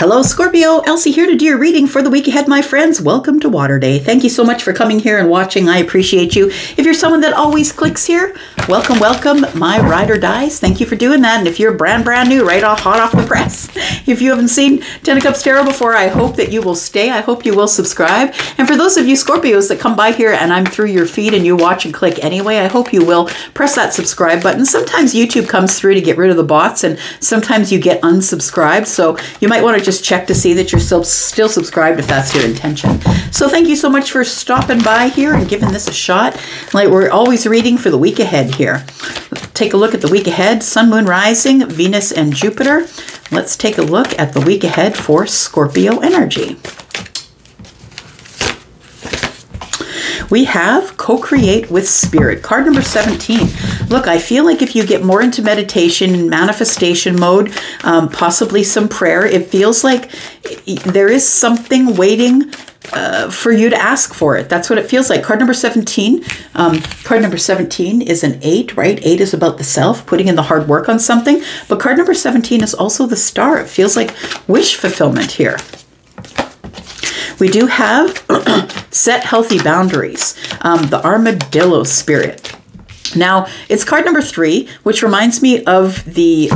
Hello Scorpio, Elsie here to do your reading for the week ahead, my friends. Welcome to Water Day. Thank you so much for coming here and watching. I appreciate you. If you're someone that always clicks here, welcome, welcome, my ride or dies. Thank you for doing that. And if you're brand new, right off, hot off the press. If you haven't seen Ten of Cups Tarot before, I hope that you will stay. I hope you will subscribe. And for those of you Scorpios that come by here and I'm through your feed and you watch and click anyway, I hope you will press that subscribe button. Sometimes YouTube comes through to get rid of the bots and sometimes you get unsubscribed. So you might want to just check to see that you're still subscribed if that's your intention. So thank you so much for stopping by here and giving this a shot. Like we're always reading for the week ahead here. Take a look at the week ahead. Sun, Moon, Rising, Venus, and Jupiter. Let's take a look at the week ahead for Scorpio energy. We have Co-Create with Spirit, card number 17. Look, I feel like if you get more into meditation and manifestation mode, possibly some prayer, it feels like there is something waiting for you to ask for it. That's what it feels like. Card number 17. Card number 17 is an 8, right? 8 is about the self, putting in the hard work on something. But card number 17 is also the star. It feels like wish fulfillment here. We do have set healthy boundaries, the armadillo spirit. Now, it's card number 3, which reminds me of the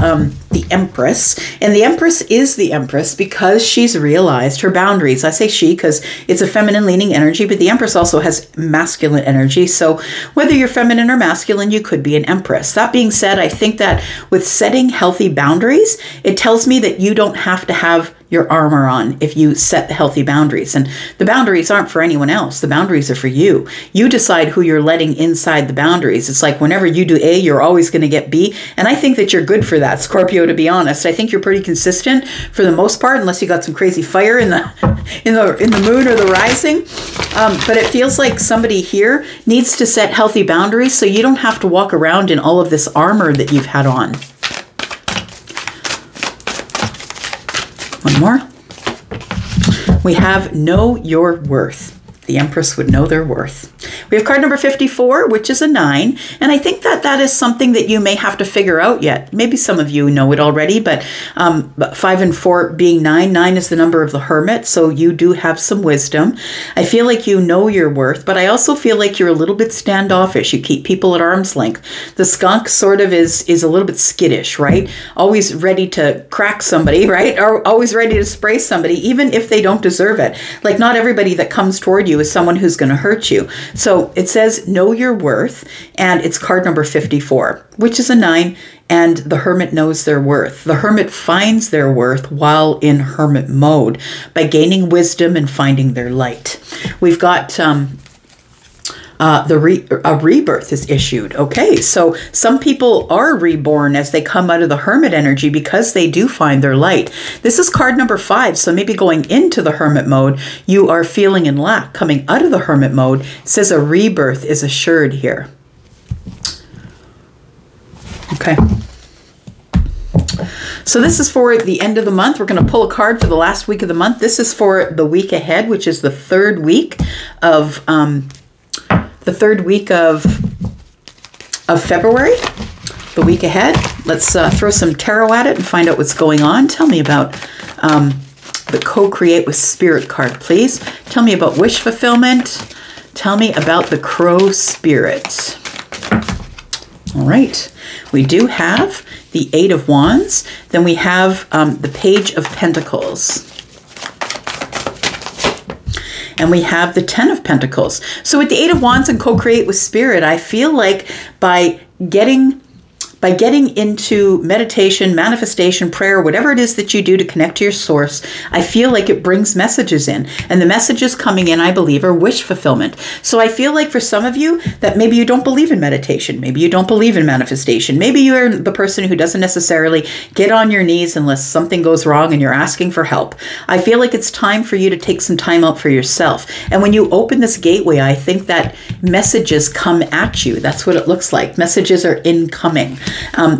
Empress. And the Empress is the Empress because she's realized her boundaries. I say she because it's a feminine-leaning energy, but the Empress also has masculine energy. So whether you're feminine or masculine, you could be an Empress. That being said, I think that with setting healthy boundaries, it tells me that you don't have to have your armor on if you set healthy boundaries. And the boundaries aren't for anyone else. The boundaries are for you. You decide who you're letting inside the boundaries. It's like whenever you do A, you're always going to get B. And I think that you're good for that, Scorpio, to be honest. I think you're pretty consistent for the most part, unless you got some crazy fire in the moon or the rising. But it feels like somebody here needs to set healthy boundaries so you don't have to walk around in all of this armor that you've had on. One more. We have Know Your Worth. The Empress would know their worth. We have card number 54, which is a 9. And I think that that is something that you may have to figure out yet. Maybe some of you know it already, but 5 and 4 being 9. 9 is the number of the hermit, so you do have some wisdom. I feel like you know your worth, but I also feel like you're a little bit standoffish. You keep people at arm's length. The skunk sort of is a little bit skittish, right? Always ready to crack somebody, right? Or always ready to spray somebody, even if they don't deserve it. Like not everybody that comes toward you is someone who's going to hurt you. So it says know your worth, and it's card number 54, which is a 9, and the hermit knows their worth. The hermit finds their worth while in hermit mode by gaining wisdom and finding their light. We've got a rebirth is issued. Okay, so some people are reborn as they come out of the hermit energy because they do find their light. This is card number 5, so maybe going into the hermit mode, you are feeling in lack. Coming out of the hermit mode, it says a rebirth is assured here. Okay. So this is for the end of the month. We're going to pull a card for the last week of the month. This is for the week ahead, which is the third week of February, the week ahead. Let's throw some tarot at it and find out what's going on. Tell me about the Co-Create with Spirit card, please. Tell me about wish fulfillment. Tell me about the crow spirit. All right, we do have the 8 of Wands. Then we have the Page of Pentacles. And we have the 10 of Pentacles. So with the 8 of Wands and Co-Create with Spirit, I feel like by getting into meditation, manifestation, prayer, whatever it is that you do to connect to your source, I feel like it brings messages in. And the messages coming in, I believe, are wish fulfillment. So I feel like for some of you that maybe you don't believe in meditation. Maybe you don't believe in manifestation. Maybe you are the person who doesn't necessarily get on your knees unless something goes wrong and you're asking for help. I feel like it's time for you to take some time out for yourself. And when you open this gateway, I think that messages come at you. That's what it looks like. Messages are incoming.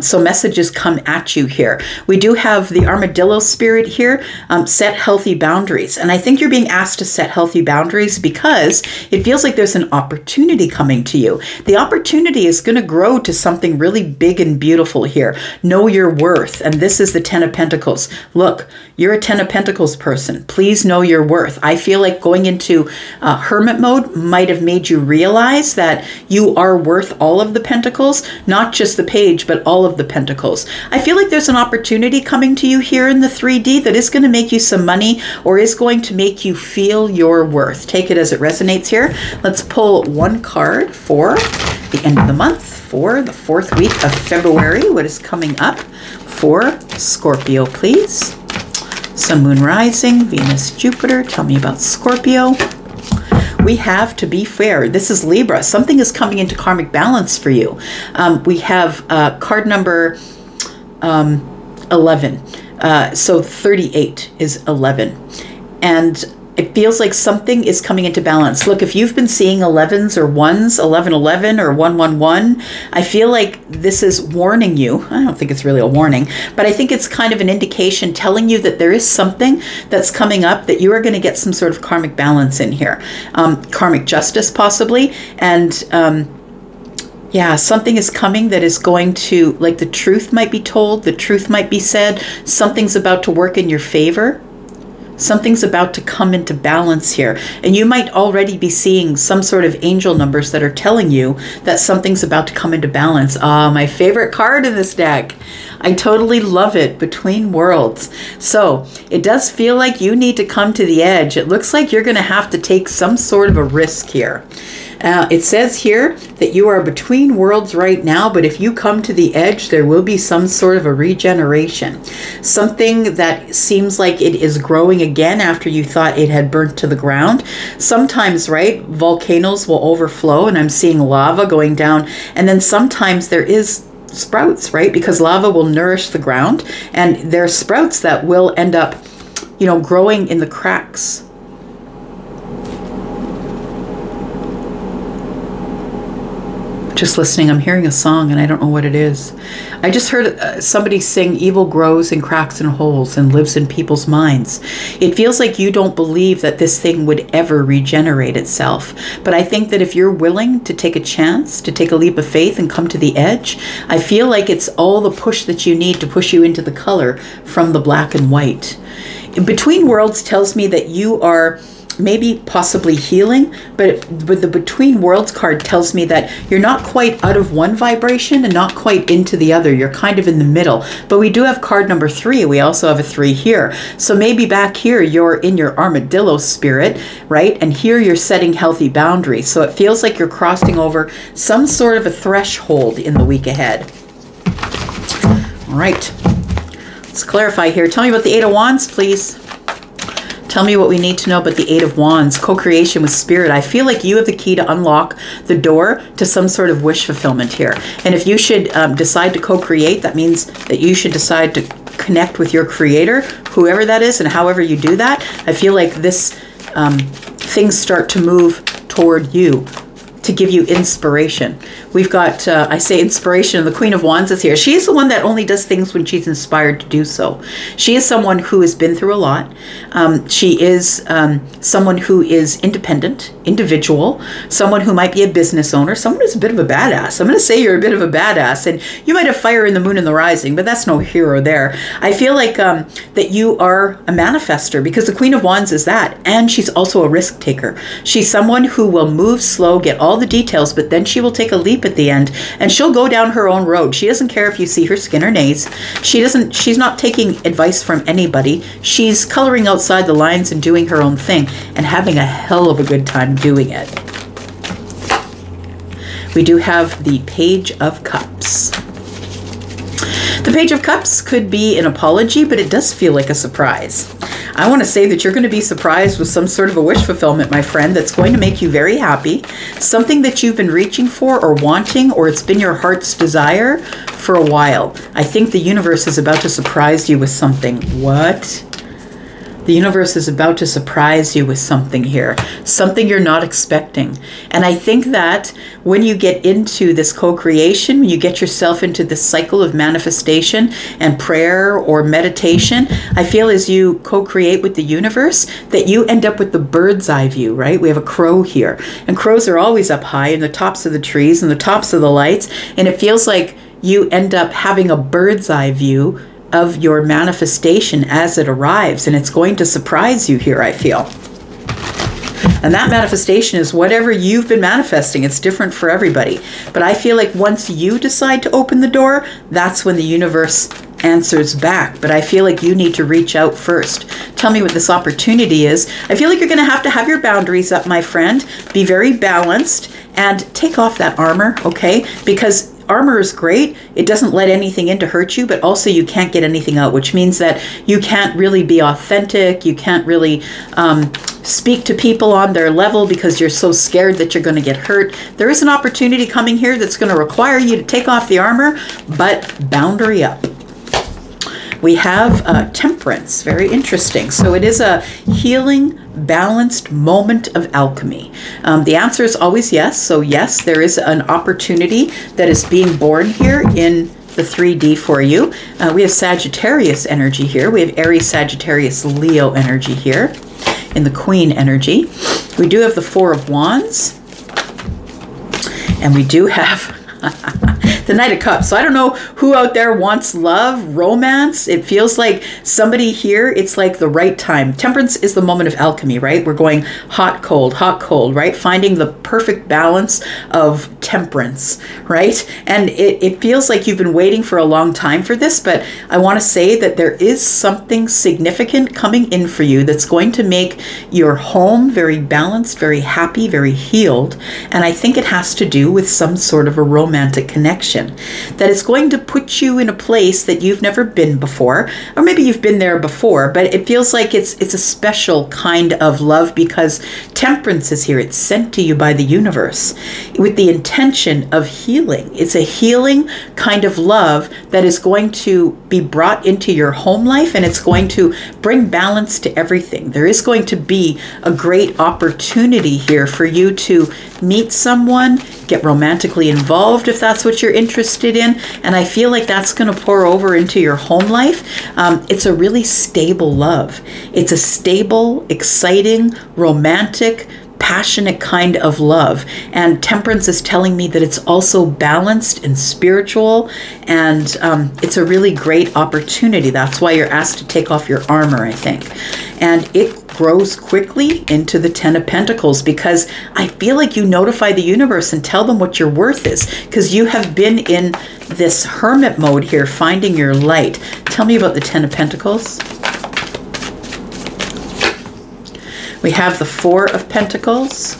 So messages come at you here. We do have the armadillo spirit here, set healthy boundaries. And I think you're being asked to set healthy boundaries because it feels like there's an opportunity coming to you. The opportunity is going to grow to something really big and beautiful here. Know your worth. And this is the Ten of Pentacles. Look, you're a Ten of Pentacles person. Please know your worth. I feel like going into hermit mode might have made you realize that you are worth all of the pentacles, not just the page, but all of the pentacles. I feel like there's an opportunity coming to you here in the 3D that is going to make you some money or is going to make you feel your worth. Take it as it resonates here. Let's pull one card for the end of the month, for the fourth week of February. What is coming up for Scorpio, please? Sun, Moon, Rising, Venus, Jupiter. Tell me about Scorpio. We have to be fair. This is Libra. Something is coming into karmic balance for you. We have card number 11. So 38 is 11. And it feels like something is coming into balance. Look, if you've been seeing 11s or 1s, 1111 or 111, I feel like this is warning you. I don't think it's really a warning, but I think it's kind of an indication telling you that there is something that's coming up that you are going to get some sort of karmic balance in here. Karmic justice possibly. And yeah, something is coming that is going to, like, the truth might be told, the truth might be said, something's about to work in your favor. Something's about to come into balance here. And you might already be seeing some sort of angel numbers that are telling you that something's about to come into balance. Ah, my favorite card in this deck. I totally love it, Between Worlds. So it does feel like you need to come to the edge. It looks like you're going to have to take some sort of a risk here. It says here that you are between worlds right now, but if you come to the edge, there will be some sort of a regeneration. Something that seems like it is growing again after you thought it had burnt to the ground. Sometimes, right, volcanoes will overflow, and I'm seeing lava going down. And then sometimes there is sprouts, right, because lava will nourish the ground. And there are sprouts that will end up, you know, growing in the cracks. Just listening, I'm hearing a song and I don't know what it is. I just heard somebody sing, "Evil grows in cracks and holes and lives in people's minds." It feels like you don't believe that this thing would ever regenerate itself. But I think that if you're willing to take a chance, to take a leap of faith and come to the edge, I feel like it's all the push that you need to push you into the color from the black and white. Between Worlds tells me that you are maybe possibly healing, but with the Between Worlds card tells me that you're not quite out of one vibration and not quite into the other. You're kind of in the middle. But we do have card number 3. We also have a 3 here. So maybe back here you're in your armadillo spirit, right? And here you're setting healthy boundaries. So it feels like you're crossing over some sort of a threshold in the week ahead. All right. Let's clarify here. Tell me about the Eight of Wands, please. Tell me what we need to know about the Eight of Wands. Co-creation with spirit. I feel like you have the key to unlock the door to some sort of wish fulfillment here. And if you should decide to co-create, that means that you should decide to connect with your creator, whoever that is, and however you do that. I feel like this things start to move toward you to give you inspiration. We've got, I say inspiration, the Queen of Wands is here. She is the one that only does things when she's inspired to do so. She is someone who has been through a lot. She is someone who is independent, individual, someone who might be a business owner, someone who's a bit of a badass. I'm going to say you're a bit of a badass, and you might have fire in the moon and the rising, but that's no here or there. I feel like that you are a manifester, because the Queen of Wands is that, and she's also a risk taker. She's someone who will move slow, get all the details, but then she will take a leap at the end, and she'll go down her own road. She doesn't care if you see her skin or nays. She's not taking advice from anybody. She's coloring outside the lines and doing her own thing and having a hell of a good time doing it. We do have the Page of Cups. The Page of Cups could be an apology, but it does feel like a surprise. I want to say that you're going to be surprised with some sort of a wish fulfillment, my friend, that's going to make you very happy. Something that you've been reaching for or wanting, or it's been your heart's desire for a while. I think the universe is about to surprise you with something. What? The universe is about to surprise you with something here, something you're not expecting. And I think that when you get into this co-creation, when you get yourself into this cycle of manifestation and prayer or meditation, I feel as you co-create with the universe that you end up with the bird's eye view, right? We have a crow here, and crows are always up high in the tops of the trees and the tops of the lights. And it feels like you end up having a bird's eye view of your manifestation as it arrives, and it's going to surprise you here, I feel. And that manifestation is whatever you've been manifesting. It's different for everybody, but I feel like once you decide to open the door, that's when the universe answers back. But I feel like you need to reach out first. Tell me what this opportunity is. I feel like you're gonna have to have your boundaries up, my friend. Be very balanced and take off that armor, okay? Because armor is great. It doesn't let anything in to hurt you, but also you can't get anything out, which means that you can't really be authentic. You can't really speak to people on their level because you're so scared that you're going to get hurt. There is an opportunity coming here that's going to require you to take off the armor, but boundary up. We have temperance, very interesting. So it is a healing, balanced moment of alchemy. The answer is always yes. So yes, there is an opportunity that is being born here in the 3D for you. We have Sagittarius energy here. We have Aries, Sagittarius, Leo energy here in the Queen energy. We do have the Four of Wands, and we do have the Knight of Cups. So I don't know who out there wants love, romance. It feels like somebody here, it's like the right time. Temperance is the moment of alchemy, right? We're going hot, cold, right? Finding the perfect balance of temperance, right? And it feels like you've been waiting for a long time for this, but I want to say that there is something significant coming in for you that's going to make your home very balanced, very happy, very healed. And I think it has to do with some sort of a romantic connection. That it's going to put you in a place that you've never been before, or maybe you've been there before, but it feels like it's a special kind of love because temperance is here. It's sent to you by the universe with the intention of healing. It's a healing kind of love that is going to be brought into your home life, and it's going to bring balance to everything. There is going to be a great opportunity here for you to meet someone, get romantically involved if that's what you're interested in, and I feel like that's going to pour over into your home life. It's a really stable love. It's a stable, exciting, romantic, passionate kind of love, and temperance is telling me that it's also balanced and spiritual, and it's a really great opportunity. That's why you're asked to take off your armor, I think. And it grows quickly into the Ten of Pentacles because I feel like you notify the universe and tell them what your worth is, because you have been in this hermit mode here, finding your light. Tell me about the Ten of Pentacles. We have the Four of Pentacles.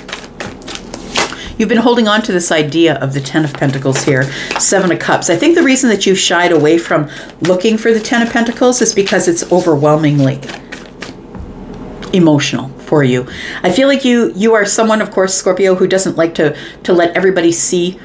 You've been holding on to this idea of the Ten of Pentacles here. Seven of Cups. I think the reason that you've shied away from looking for the Ten of Pentacles is because it's overwhelmingly emotional for you. I feel like you are someone, of course, Scorpio, who doesn't like to let everybody see,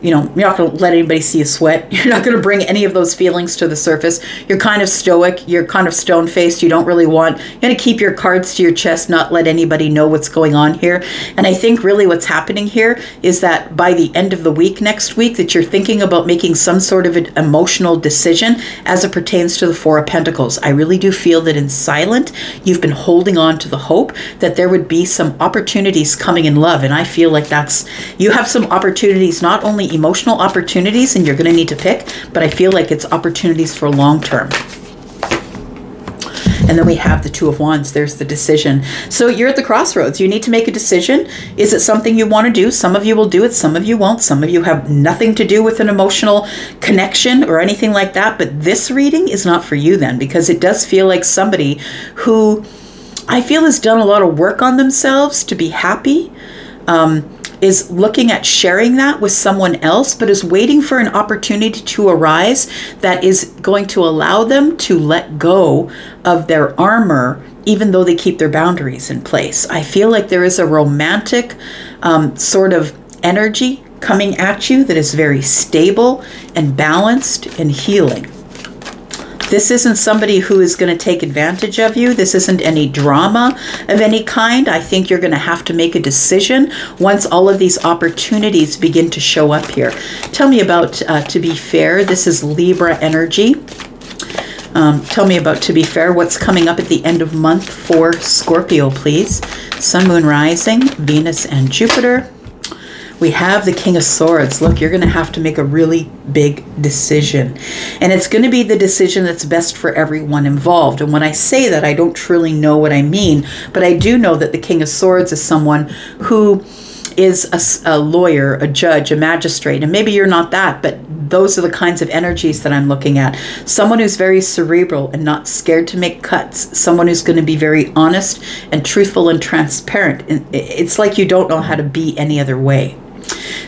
you know, you're not going to let anybody see a sweat. You're not going to bring any of those feelings to the surface. You're kind of stoic. You're kind of stone-faced. You don't really want, you're going to keep your cards to your chest, not let anybody know what's going on here. And I think really what's happening here is that by the end of the week, next week, that you're thinking about making some sort of an emotional decision as it pertains to the Four of Pentacles. I really do feel that in silent, you've been holding on to the hope that there would be some opportunities coming in love. And I feel like that's, you have some opportunities, not only emotional opportunities, and you're going to need to pick, but I feel like it's opportunities for long term. And then we have the Two of Wands. There's the decision. So you're at the crossroads. You need to make a decision. Is it something you want to do? Some of you will do it. Some of you won't. Some of you have nothing to do with an emotional connection or anything like that. But this reading is not for you then, because it does feel like somebody who I feel has done a lot of work on themselves to be happy, is looking at sharing that with someone else, but is waiting for an opportunity to arise that is going to allow them to let go of their armor, even though they keep their boundaries in place. I feel like there is a romantic sort of energy coming at you that is very stable and balanced and healing. This isn't somebody who is going to take advantage of you. This isn't any drama of any kind. I think you're going to have to make a decision once all of these opportunities begin to show up here. Tell me about to be fair. This is Libra energy. Tell me about to be fair. What's coming up at the end of month for Scorpio, please? Sun, Moon, Rising, Venus, and Jupiter. We have the King of Swords. Look, you're going to have to make a really big decision. And it's going to be the decision that's best for everyone involved. And when I say that, I don't truly know what I mean. But I do know that the King of Swords is someone who is a lawyer, a judge, a magistrate. And maybe you're not that, but those are the kinds of energies that I'm looking at. Someone who's very cerebral and not scared to make cuts. Someone who's going to be very honest and truthful and transparent. It's like you don't know how to be any other way.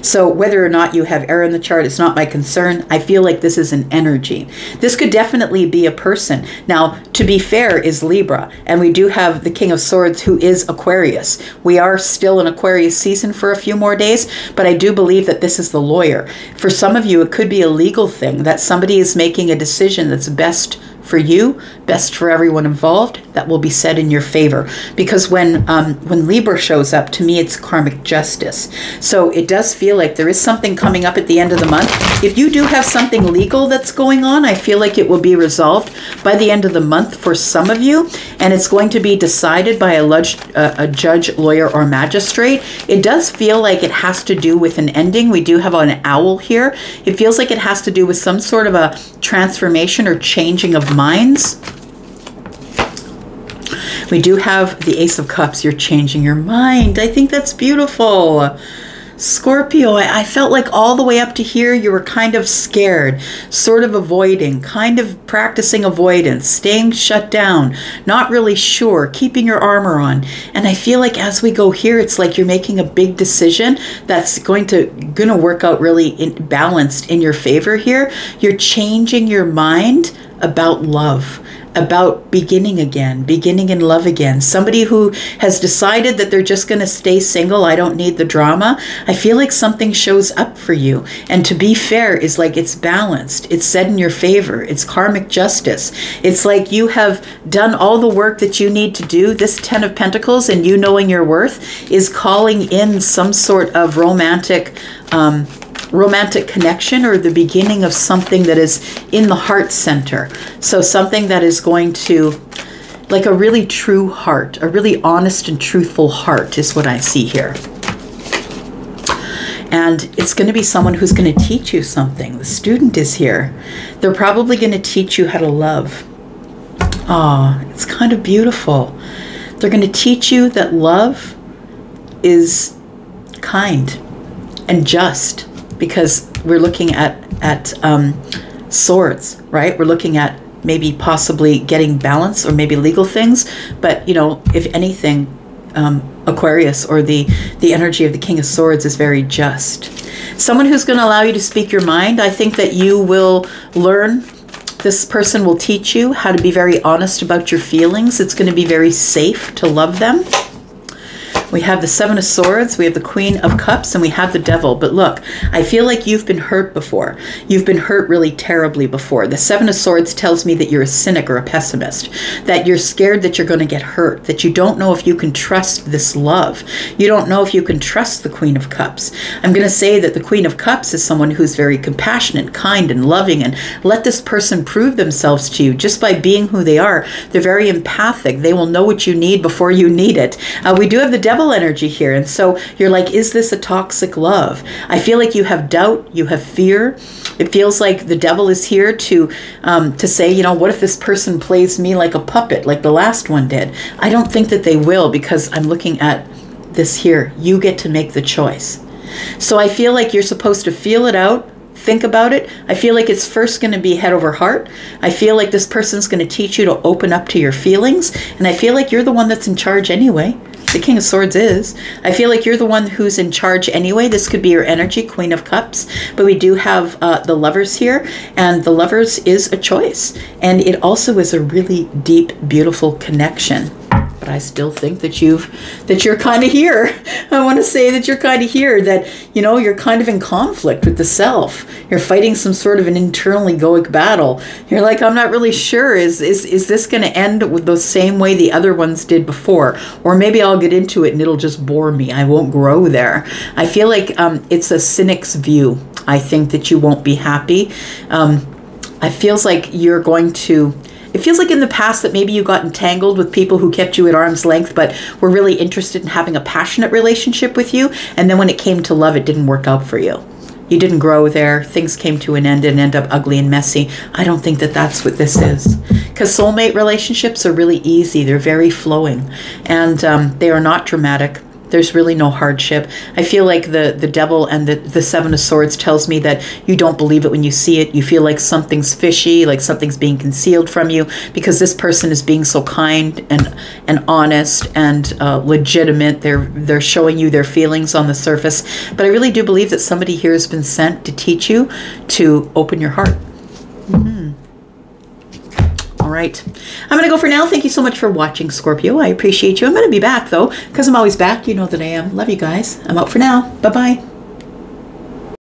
So whether or not you have air in the chart, it's not my concern. I feel like this is an energy. This could definitely be a person. Now, to be fair is Libra, and we do have the King of Swords who is Aquarius. We are still in Aquarius season for a few more days, but I do believe that this is the lawyer. For some of you, it could be a legal thing that somebody is making a decision that's best for you, best for everyone involved, that will be said in your favor. Because when Libra shows up, to me, it's karmic justice. So it does feel like there is something coming up at the end of the month. If you do have something legal that's going on, I feel like it will be resolved by the end of the month for some of you. And it's going to be decided by a judge, lawyer, or magistrate. It does feel like it has to do with an ending. We do have an owl here. It feels like it has to do with some sort of a transformation or changing of minds. We do have the Ace of Cups. You're changing your mind. I think that's beautiful. Scorpio, I felt like all the way up to here you were kind of scared, sort of avoiding, kind of practicing avoidance, staying shut down, not really sure, keeping your armor on. And I feel like as we go here, it's like you're making a big decision that's going to work out really balanced in your favor here. You're changing your mind about love, about beginning again, beginning in love again. Somebody who has decided that they're just going to stay single. I don't need the drama. I feel like something shows up for you. And to be fair is like it's balanced. It's said in your favor. It's karmic justice. It's like you have done all the work that you need to do. This Ten of Pentacles and you knowing your worth is calling in some sort of romantic connection or the beginning of something that is in the heart center. So something that is going to, like a really true heart, a really honest and truthful heart is what I see here. And it's going to be someone who's going to teach you something. The student is here. They're probably going to teach you how to love. Ah, it's kind of beautiful. They're going to teach you that love is kind and just. Because we're looking at swords, right? We're looking at maybe possibly getting balance or maybe legal things. But, you know, if anything, Aquarius or the energy of the King of Swords is very just. Someone who's going to allow you to speak your mind. I think that you will learn. This person will teach you how to be very honest about your feelings. It's going to be very safe to love them. We have the Seven of Swords, we have the Queen of Cups, and we have the Devil. But look, I feel like you've been hurt before. You've been hurt really terribly before. The Seven of Swords tells me that you're a cynic or a pessimist, that you're scared that you're going to get hurt, that you don't know if you can trust this love. You don't know if you can trust the Queen of Cups. I'm going to say that the Queen of Cups is someone who's very compassionate, kind, and loving, and let this person prove themselves to you just by being who they are. They're very empathic. They will know what you need before you need it. We do have the Devil energy here, and so you're like, is this a toxic love? I feel like you have doubt, you have fear. It feels like the devil is here to say, you know, what if this person plays me like a puppet like the last one did? I don't think that they will, because I'm looking at this here. You get to make the choice. So I feel like you're supposed to feel it out, think about it. I feel like it's first going to be head over heart. I feel like this person's going to teach you to open up to your feelings, and I feel like you're the one that's in charge anyway. The King of Swords is. I feel like you're the one who's in charge anyway. This could be your energy, Queen of Cups. But we do have the Lovers here. And the Lovers is a choice. And it also is a really deep, beautiful connection. but I still think that you're kind of here. I want to say that you're kind of here, that, you know, you're kind of in conflict with the self. You're fighting some sort of an internal egoic battle. You're like, I'm not really sure. Is this going to end with the same way the other ones did before? Or maybe I'll get into it and it'll just bore me. I won't grow there. I feel like it's a cynic's view. I think that you won't be happy. It feels like you're going to... It feels like in the past that maybe you got entangled with people who kept you at arm's length but were really interested in having a passionate relationship with you, and then when it came to love, it didn't work out for you. You didn't grow there. Things came to an end and end up ugly and messy. I don't think that that's what this is. Because soulmate relationships are really easy. They're very flowing, and they are not dramatic. There's really no hardship. I feel like the devil and the Seven of Swords tells me that you don't believe it when you see it. You feel like something's fishy, like something's being concealed from you, because this person is being so kind and honest and legitimate. They're showing you their feelings on the surface. But I really do believe that somebody here has been sent to teach you to open your heart. All right, I'm going to go for now. Thank you so much for watching, Scorpio. I appreciate you. I'm going to be back, though, because I'm always back. You know that I am. Love you guys. I'm out for now. Bye-bye.